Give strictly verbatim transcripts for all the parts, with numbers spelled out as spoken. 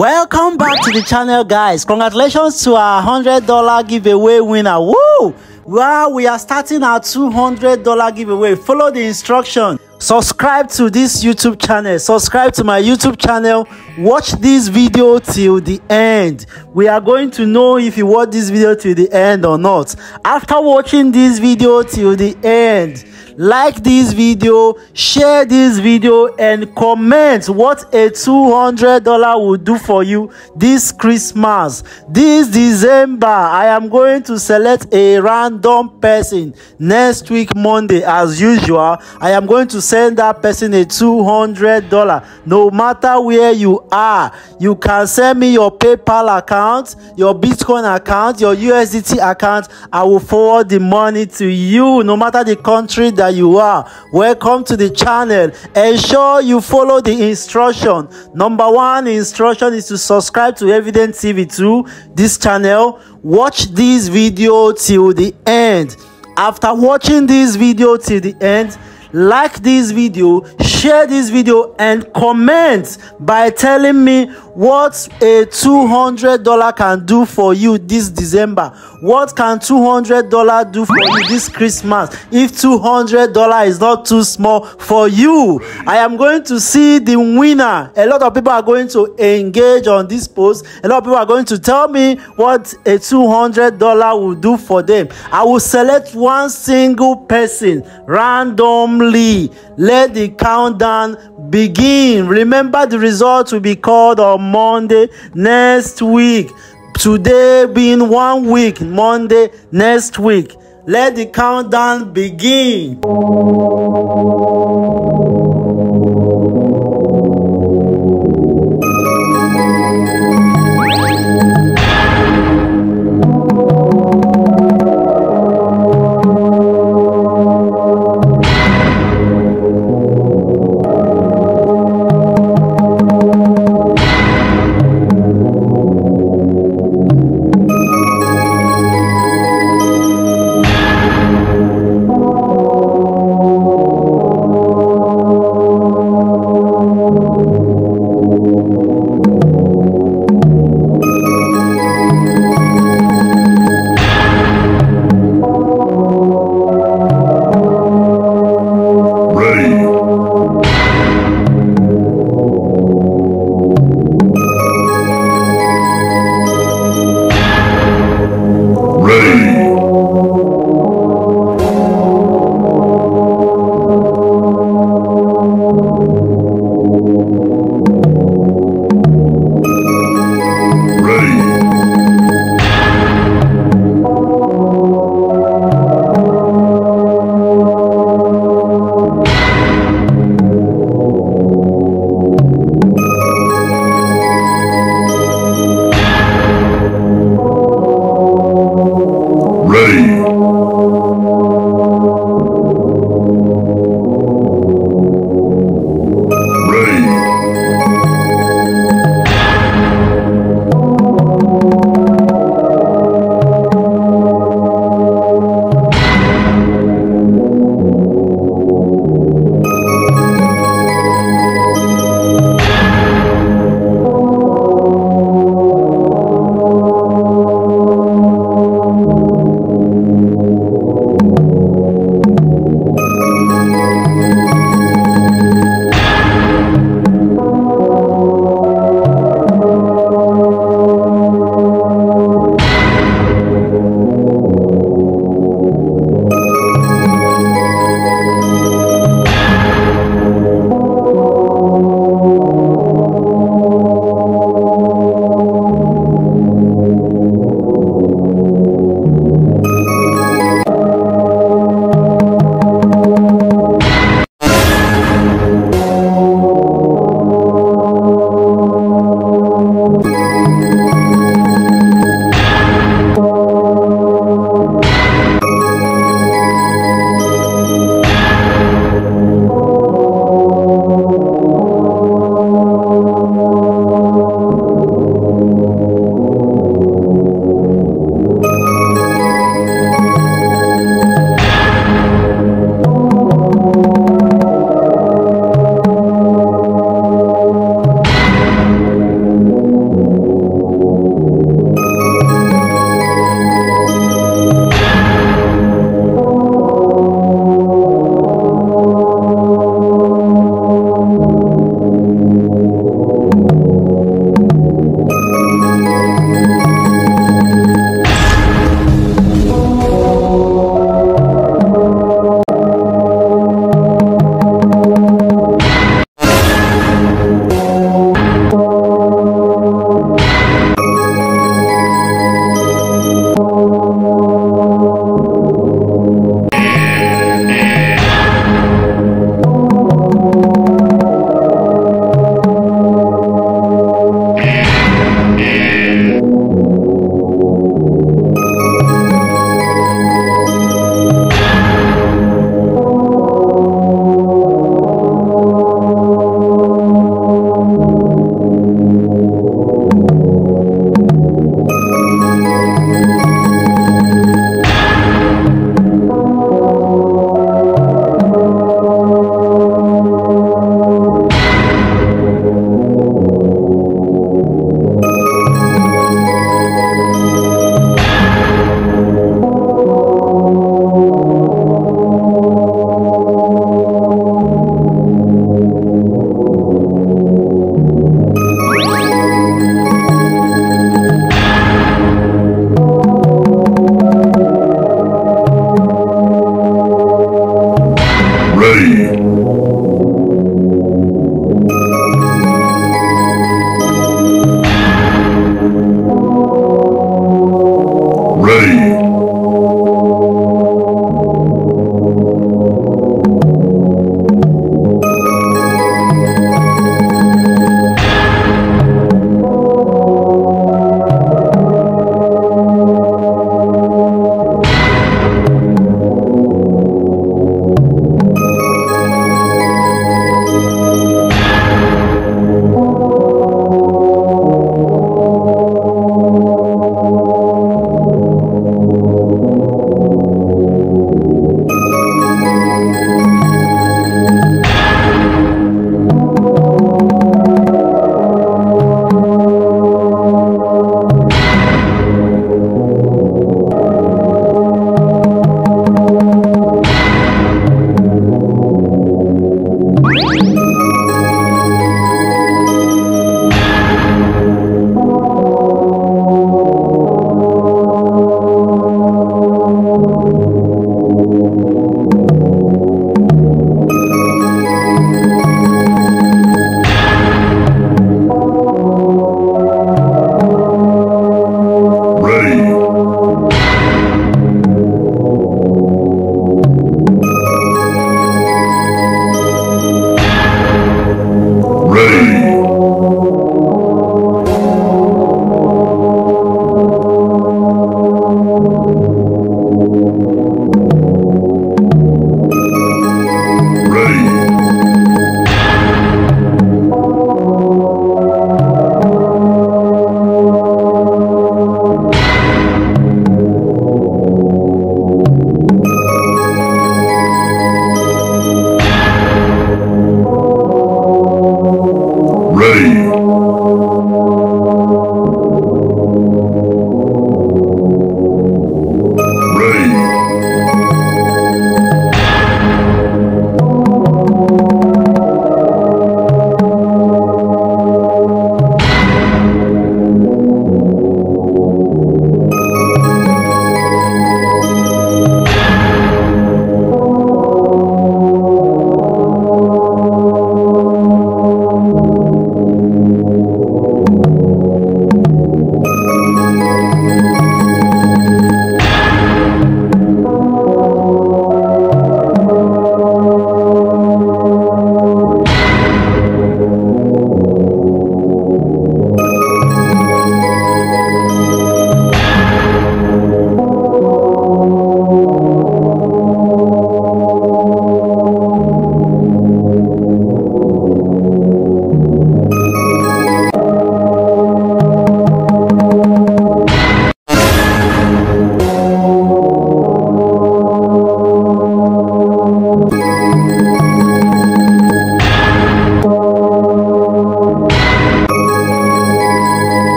Welcome back to the channel, guys. Congratulations to our one hundred dollar giveaway winner. Woo! Well, we are starting our two hundred dollar giveaway. Follow the instruction. Subscribe to this YouTube channel. Subscribe to my YouTube channel. Watch this video till the end. We are going to know if you watch this video till the end or not. After watching this video till the end, like this video, share this video, and comment what a two hundred dollar will do for you this Christmas. This December, I am going to select a random person next week Monday. As usual, I am going to send that person a two hundred dollars. No matter where you are, you can send me your PayPal account, your Bitcoin account, your U S D T account. I will forward the money to you, no matter the country that you are. Welcome to the channel. Ensure you follow the instruction. Number one instruction is to subscribe to Evident T V two, this channel. Watch this video till the end. After watching this video till the end, like this video, share this video, and comment by telling me what a two hundred dollar can do for you this December. What can two hundred dollar do for you this Christmas? If two hundred dollar is not too small for you, I am going to see the winner. A lot of people are going to engage on this post. A lot of people are going to tell me what a two hundred dollar will do for them. I will select one single person randomly. Let the countdown begin. Remember, the result will be called on Monday next week. Today being one week, Monday next week. Let the countdown begin.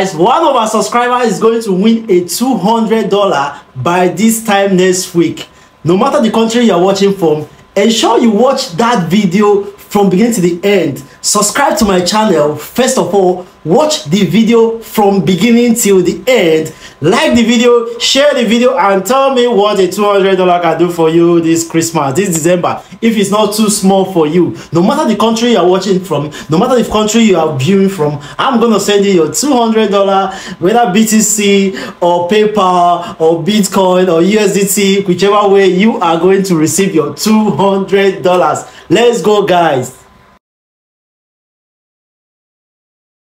guys, one of our subscribers is going to win a two hundred dollars by this time next week. No matter the country you are watching from, ensure you watch that video from beginning to the end. Subscribe to my channel. First of all, watch the video from beginning till the end. Like the video, share the video, and tell me what a two hundred dollars can do for you this Christmas, this December, if it's not too small for you. No matter the country you are watching from, no matter the country you are viewing from, I'm gonna send you your two hundred dollars, whether B T C or PayPal or Bitcoin or U S D T, whichever way you are going to receive your two hundred dollars. Let's go, guys.